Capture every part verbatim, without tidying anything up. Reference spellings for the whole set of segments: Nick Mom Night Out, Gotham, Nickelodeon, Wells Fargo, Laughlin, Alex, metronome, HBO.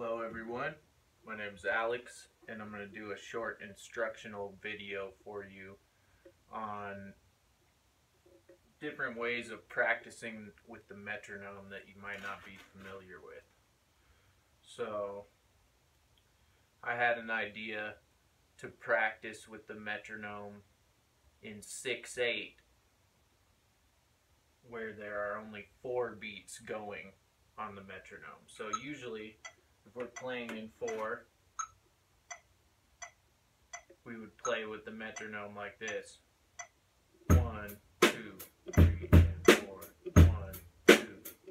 Hello everyone, my name is Alex and I'm going to do a short instructional video for you on different ways of practicing with the metronome that you might not be familiar with. So I had an idea to practice with the metronome in six eight where there are only four beats going on the metronome. So usually if we're playing in four, we would play with the metronome like this. One, two, three, and four. One, two,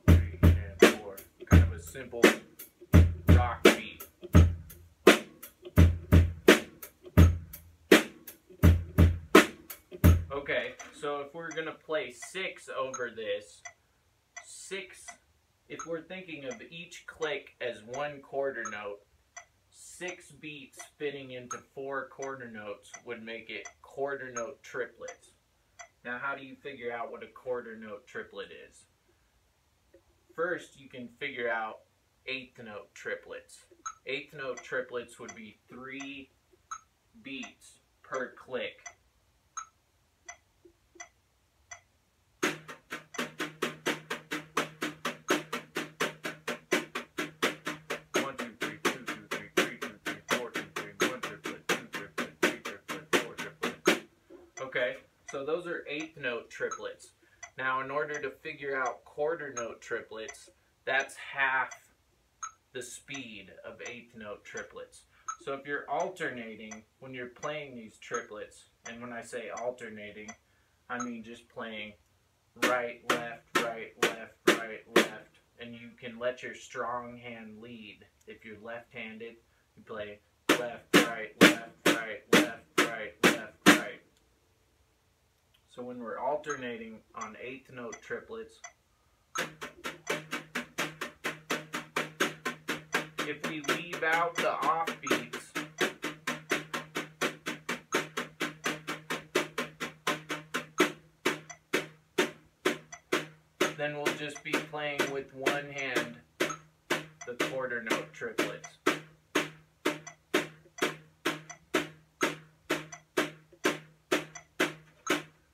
three, and four. Kind of a simple rock beat. Okay, so if we're gonna play six over this, six if we're thinking of each click as one quarter note, six beats fitting into four quarter notes would make it quarter note triplets. Now how do you figure out what a quarter note triplet is? First you can figure out eighth note triplets. Eighth note triplets would be three beats per click. Okay, so those are eighth note triplets. Now in order to figure out quarter note triplets, that's half the speed of eighth note triplets. So if you're alternating when you're playing these triplets, and when I say alternating, I mean just playing right, left, right, left, right, left, and you can let your strong hand lead. If you're left-handed, you play left, right, left, right, left, right, left, right. So when we're alternating on eighth note triplets, if we leave out the off beats, then we'll just be playing with one hand the quarter note triplets.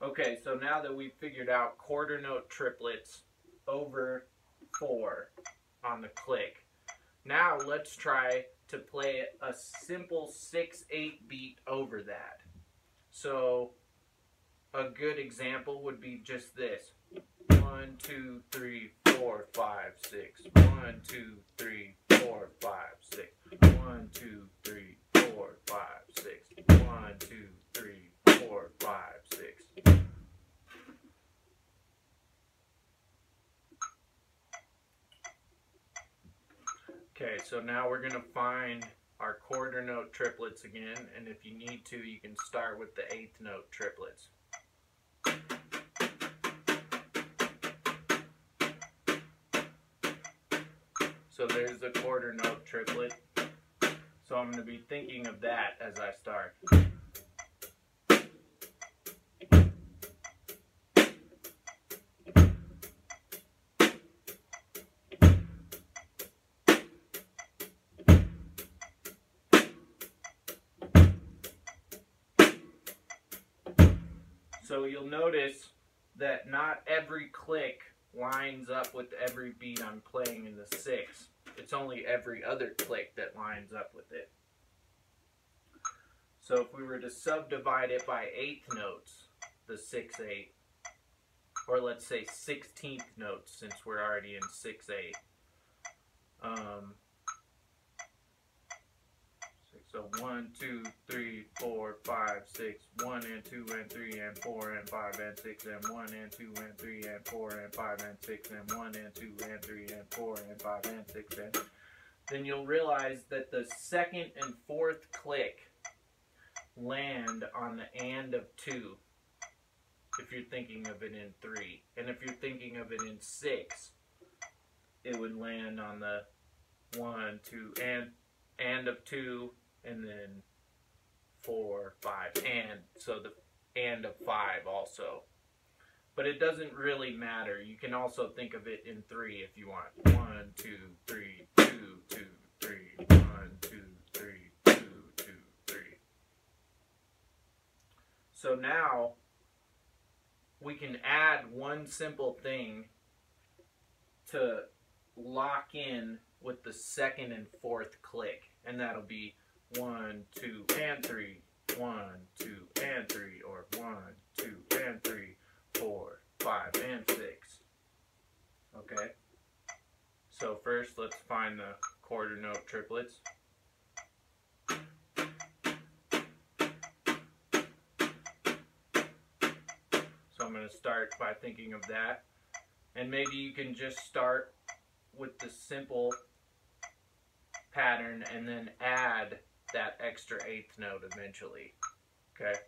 Okay, so now that we've figured out quarter note triplets over four on the click, now let's try to play a simple six eight beat over that. So a good example would be just this. One, two, three, four, five, six. One, two, three, four, five, six. One, two, three, four, five, six. One, two, three, four, five, six. Okay, so now we're going to find our quarter note triplets again, and if you need to, you can start with the eighth note triplets. So there's the quarter note triplet. So I'm going to be thinking of that as I start. So you'll notice that not every click lines up with every beat I'm playing in the six. It's only every other click that lines up with it. So if we were to subdivide it by eighth notes, the six eight, or let's say sixteenth notes since we're already in six eight. Um, So one, two, three, four, five, six, one and two and three and four and five and six and one and two and three and four and five and six and one and two and three and four and five and six and then you'll realize that the second and fourth click land on the and of two if you're thinking of it in three. And if you're thinking of it in six, it would land on the one, two, and and of two. And then four, five, and, so the and of five also. But it doesn't really matter. You can also think of it in three if you want. One, two, three, two, two, three, So now we can add one simple thing to lock in with the second and fourth click, and that'll be one, two, and three, one, two, and three, or one, two, and three, four, five, and six. Okay, so first let's find the quarter note triplets. So I'm going to start by thinking of that, and maybe you can just start with the simple pattern and then add that extra eighth note eventually. Okay.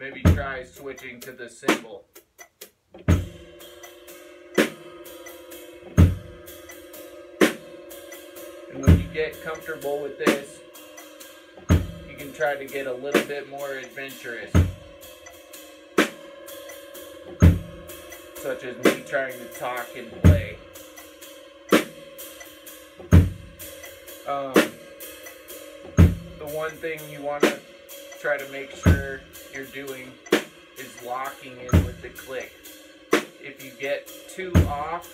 Maybe try switching to the cymbal. And when you get comfortable with this, you can try to get a little bit more adventurous. Such as me trying to talk and play. Um, the one thing you want to try to make sure you're doing is locking in with the click. If you get two off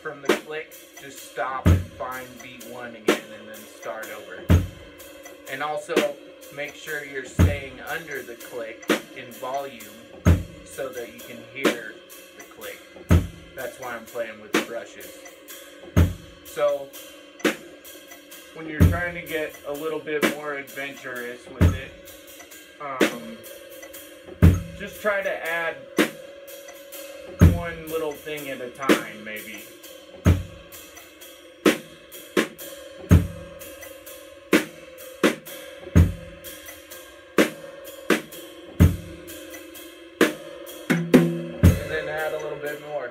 from the click, just stop and find B one again and then start over. And also make sure you're staying under the click in volume so that you can hear the click. That's why I'm playing with the brushes. So when you're trying to get a little bit more adventurous with it, Um, just try to add one little thing at a time, maybe. And then add a little bit more.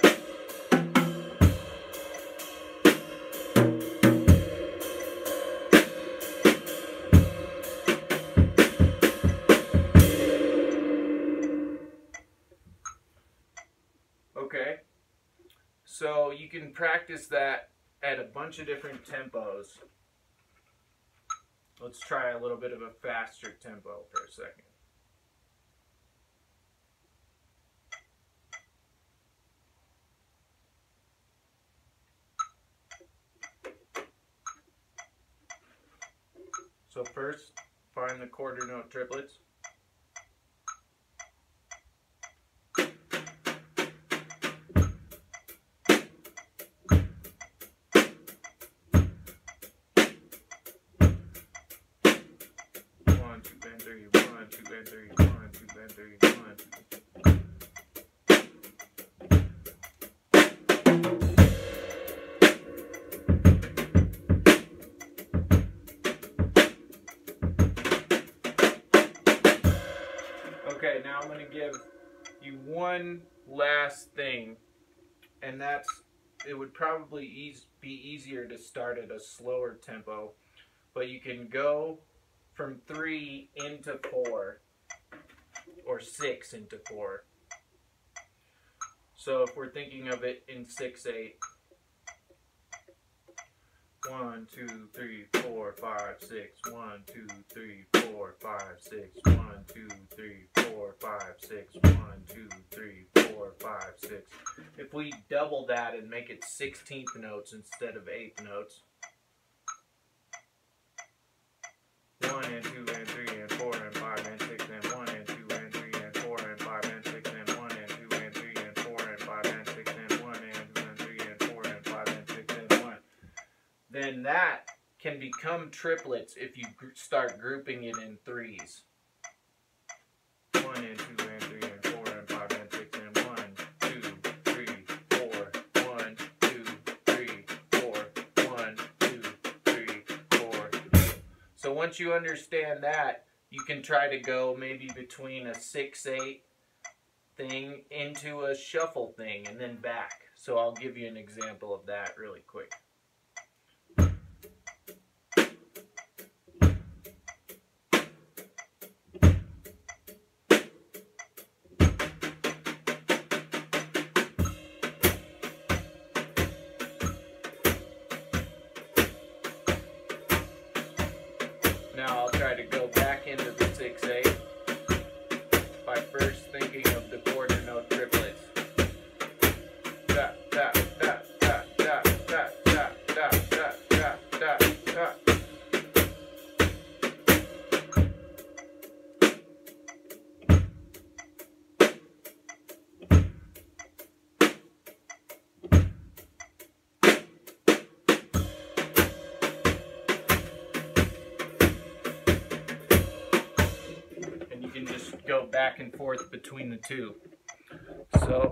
Okay, so you can practice that at a bunch of different tempos. Let's try a little bit of a faster tempo for a second. So first, find the quarter note triplets. Okay, now I'm going to give you one last thing, and that's, it would probably ease, be easier to start at a slower tempo, but you can go from three into four, or six into four. So if we're thinking of it in six, eight, one, two, three, four, five, six, one, two, three, four, five, six, one, two, three, four, five, six, one, two, three, four, five, six. If we double that and make it sixteenth notes instead of eighth notes, one and two and three and four and five and six and one and two and three and four and five and six and one and two and three and four and five and six and one and two and three and four and five and six and one. Then that can become triplets if you gr- start grouping it in threes. One and two and three and four and five and six and one, two, three, four, one, two, three, four, one, two, three, four. So once you understand that, you can try to go maybe between a six eight thing into a shuffle thing and then back. So I'll give you an example of that really quick. Now I'll try to go back into the six eight by first thinking of the quarter note triplets. Da da da da da da da da da da da. Go back and forth between the two. So